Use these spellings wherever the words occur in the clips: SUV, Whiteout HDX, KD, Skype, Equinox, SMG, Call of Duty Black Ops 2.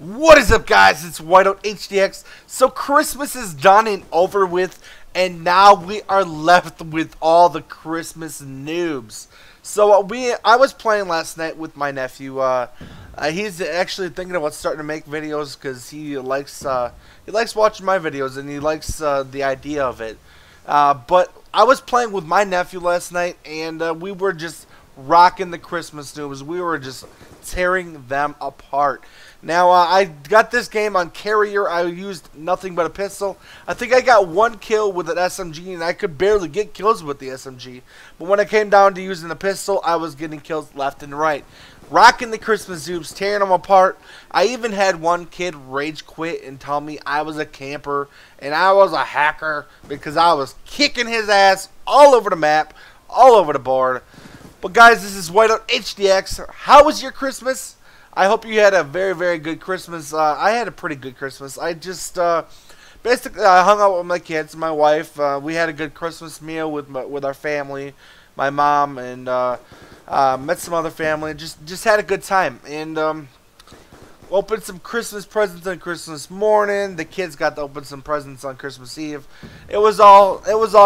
What is up, guys? It's Whiteout HDX. So Christmas is done and over with, and now we are left with all the Christmas noobs. So I was playing last night with my nephew. He's actually thinking about starting to make videos because he likes watching my videos and he likes the idea of it. But I was playing with my nephew last night, and we were just rocking the Christmas noobs. We were just tearing them apart. Now I got this game on carrier. I used nothing but a pistol. I think I got one kill with an SMG, and I could barely get kills with the SMG, but when it came down to using the pistol, I was getting kills left and right, rocking the Christmas noobs, tearing them apart. I even had one kid rage quit and tell me I was a camper and I was a hacker because I was kicking his ass all over the map, all over the board. Well, guys, this is Whiteout HDX. How was your Christmas? I hope you had a very, very good Christmas. I had a pretty good Christmas. I just basically I hung out with my kids, my wife. We had a good Christmas meal with our family, my mom, and met some other family. Just had a good time, and opened some Christmas presents on Christmas morning. The kids got to open some presents on Christmas Eve. It was all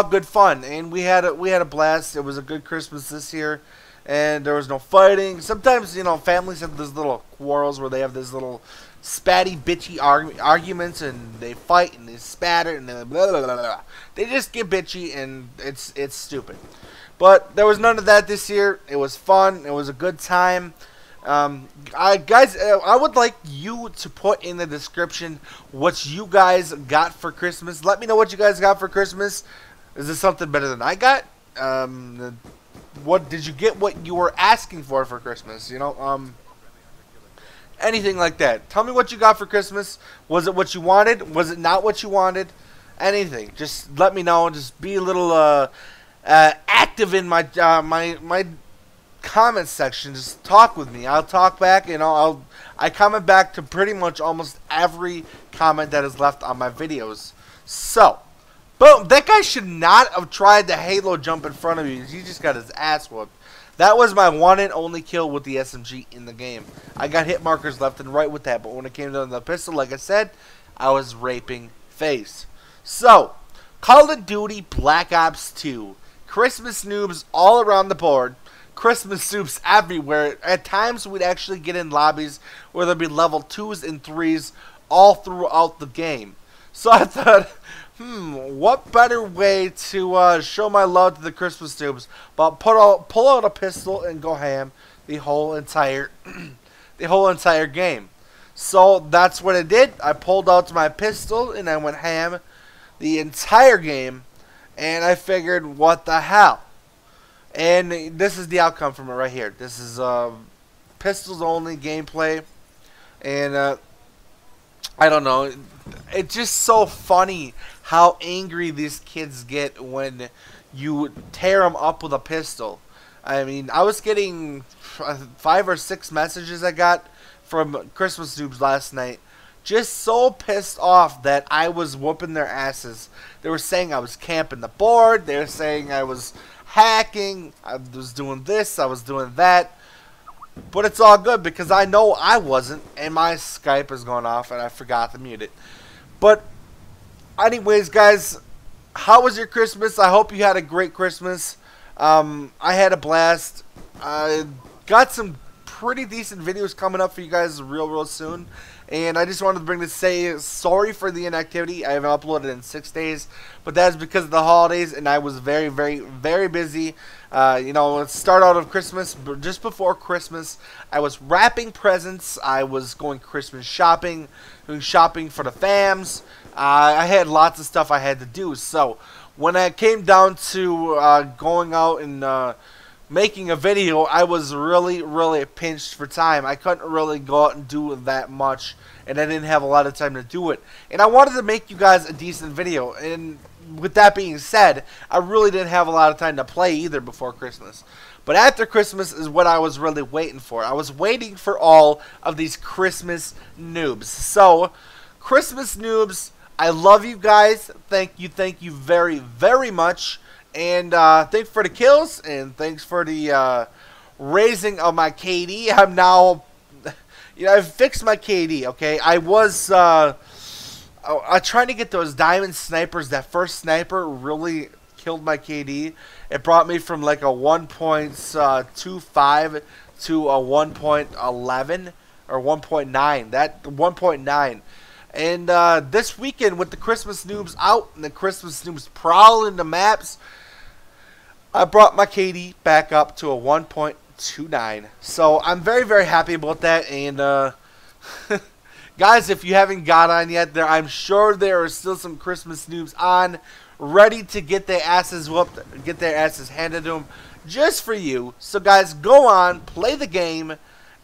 good fun, and we had a blast. It was a good Christmas this year, and there was no fighting. Sometimes, you know, families have these little quarrels where they have this little spatty, bitchy arguments, and they fight and they spatter and they blah, blah, blah, blah. They just get bitchy, and it's stupid. But there was none of that this year. It was fun. It was a good time. Guys, I would like you to put in the description what you guys got for Christmas. Let me know what you guys got for Christmas. Is this something better than I got? What did you get? What you were asking for Christmas? You know, anything like that. Tell me what you got for Christmas. Was it what you wanted? Was it not what you wanted? Anything. Just let me know. Just be a little active in my my comment section. Just talk with me. I'll talk back, and I comment back to pretty much almost every comment that is left on my videos. So boom, that guy should not have tried the halo jump in front of you. He just got his ass whooped. That was my one and only kill with the SMG in the game. I got hit markers left and right with that, but when it came to the pistol, like I said, I was raping face. So Call of Duty Black Ops 2, Christmas noobs all around the board, Christmas noobs everywhere. At times we'd actually get in lobbies where there'd be level 2s and 3s all throughout the game. So I thought, what better way to show my love to the Christmas noobs but pull out a pistol and go ham the whole entire game. So that's what I did. I pulled out my pistol and I went ham the entire game, and I figured, what the hell? And this is the outcome from it right here. This is pistols only gameplay, and I don't know, it's just so funny how angry these kids get when you tear them up with a pistol. I mean, I was getting 5 or 6 messages I got from Christmas noobs last night, just so pissed off that I was whooping their asses. They were saying I was camping the board. They were saying I was hacking, I was doing this, I was doing that. But it's all good because I know I wasn't, and my Skype is going off and I forgot to mute it. But anyways, guys, how was your Christmas? I hope you had a great Christmas. I had a blast. I got some pretty decent videos coming up for you guys real soon, and I just wanted to say sorry for the inactivity. I haven't uploaded in 6 days, but that's because of the holidays, and I was very, very, very busy. You know, let's start out of Christmas. Just before Christmas, I was wrapping presents, I was going Christmas shopping, doing shopping for the fams. I had lots of stuff I had to do. So when I came down to going out and making a video, I was really pinched for time. I couldn't really go out and do that much, and I didn't have a lot of time to do it, and I wanted to make you guys a decent video. And with that being said, I really didn't have a lot of time to play either before Christmas. But after Christmas is what I was really waiting for. I was waiting for all of these Christmas noobs. So Christmas noobs, I love you guys. Thank you very, very much. And thanks for the kills, and thanks for the raising of my KD. I'm now, You know, I've fixed my KD, okay? I was I tried to get those diamond snipers. That first sniper really killed my KD. It brought me from like a 1.25 to a 1.11 or 1.9. That 1.9. And this weekend with the Christmas noobs out and the Christmas noobs prowling the maps, I brought my KD back up to a 1.29. So I'm very, very happy about that. And guys, if you haven't got on yet, I'm sure there are still some Christmas noobs on, ready to get their asses whooped, get their asses handed to them just for you. So guys, go on, play the game,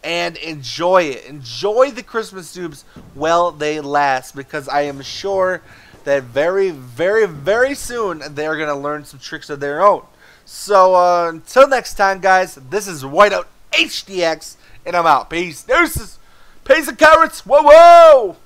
and enjoy it. Enjoy the Christmas noobs while they last, because I am sure that very, very, very soon they're going to learn some tricks of their own. So until next time, guys, this is Whiteout HDX, and I'm out. Peace. Deuces. Peas and carrots. Whoa, whoa.